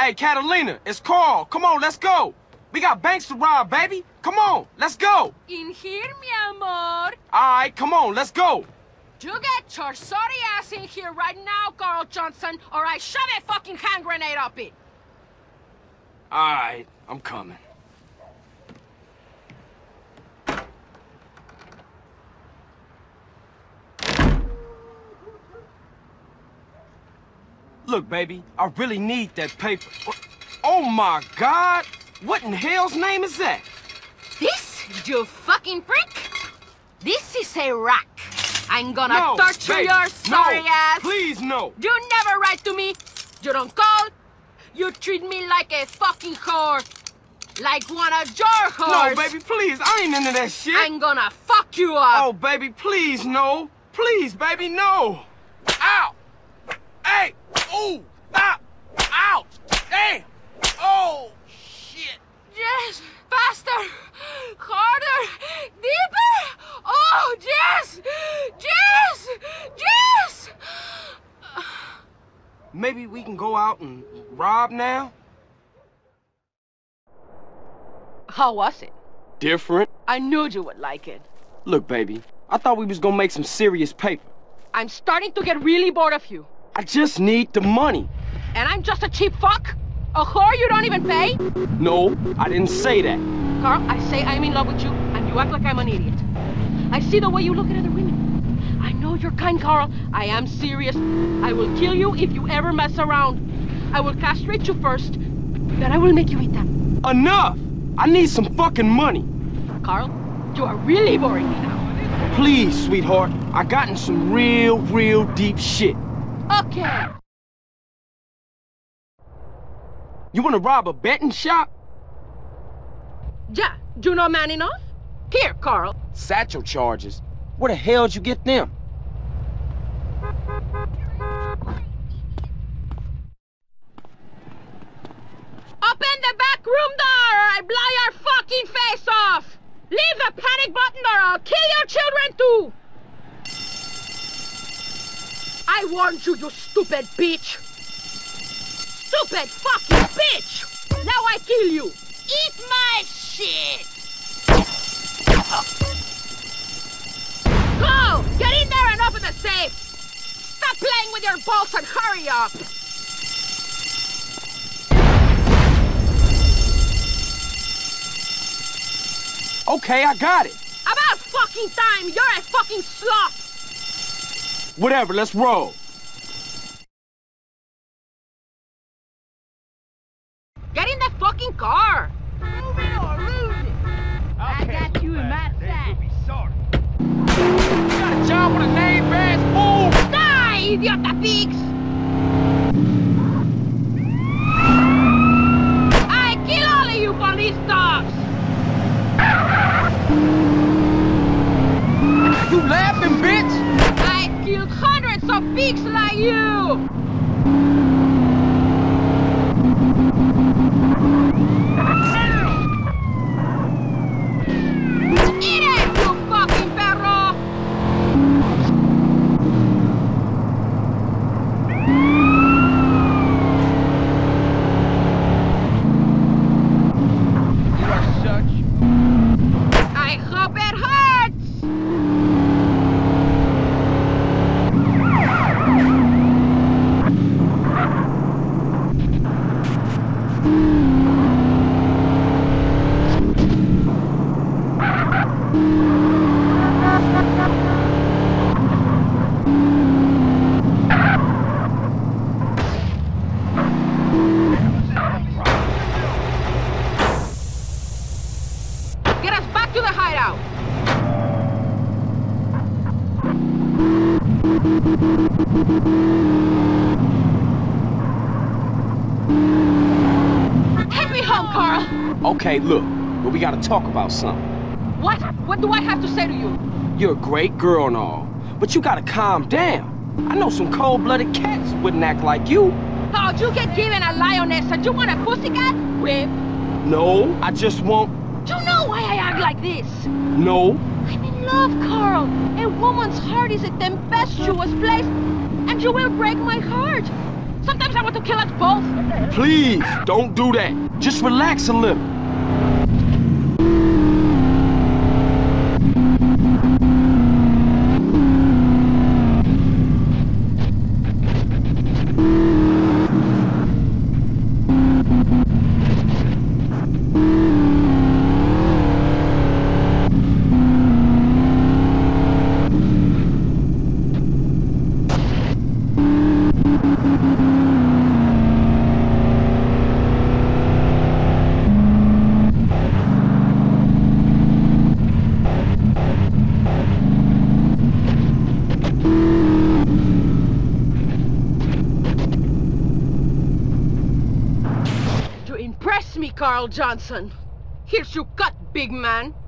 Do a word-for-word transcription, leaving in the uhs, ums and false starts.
Hey, Catalina, it's Carl. Come on, let's go. We got banks to rob, baby. Come on, let's go. In here, mi amor. All right, come on, let's go. You get your sorry ass in here right now, Carl Johnson, or I shove a fucking hand grenade up it. All right, I'm coming. Look, baby, I really need that paper. Oh, my God! What in hell's name is that? This, you fucking prick? This is a rack. I'm gonna no, torture baby. your sorry no, ass. Please, no. You never write to me. You don't call. You treat me like a fucking whore. Like one of your whores. No, baby, please. I ain't into that shit. I'm gonna fuck you up. Oh, baby, please, no. Please, baby, no. Ow! Hey! Ooh! Ah! Ow! Damn! Oh, shit! Yes! Faster! Harder! Deeper! Oh, yes! Yes! Yes! Maybe we can go out and rob now? How was it? Different. I knew you would like it. Look, baby, I thought we was gonna make some serious paper. I'm starting to get really bored of you. I just need the money. And I'm just a cheap fuck? A whore you don't even pay? No, I didn't say that. Carl, I say I'm in love with you, and you act like I'm an idiot. I see the way you look at other women. I know you're kind, Carl. I am serious. I will kill you if you ever mess around. I will castrate you first, then I will make you eat them. Enough! I need some fucking money. Carl, you are really boring me now. Please, sweetheart. I got in some real, real deep shit. Okay. You wanna rob a betting shop? Yeah, you know man enough? Here, Carl. Satchel charges? Where the hell'd you get them? Open the back room door or I blow your fucking face off! Leave the panic button or I'll kill your children too! I warned you, you stupid bitch! Stupid fucking bitch! Now I kill you! Eat my shit! Go! Get in there and open the safe! Stop playing with your balls and hurry up! Okay, I got it! About fucking time! You're a fucking sloth! Whatever, let's roll. Get in the fucking car. Move it or lose it. I got you in my side. Be sorry. You got a job with a name, ass fool. Die, idiota pigs. I kill all of you police dogs. You laughing, bitch? Killed hundreds of pigs like you! Eat it, you fucking perro! You are such... I hope it hurts! Okay, look, but we gotta talk about something. What? What do I have to say to you? You're a great girl and all, but you gotta calm down. I know some cold-blooded cats wouldn't act like you. Oh, you get given a lioness and you want a pussycat? Whip. No, I just want... You know why I act like this? No. I'm in love, Carl. A woman's heart is a tempestuous place, and you will break my heart. Sometimes I want to kill us both. Please, don't do that. Just relax a little. Carl Johnson. Here's your cut, big man.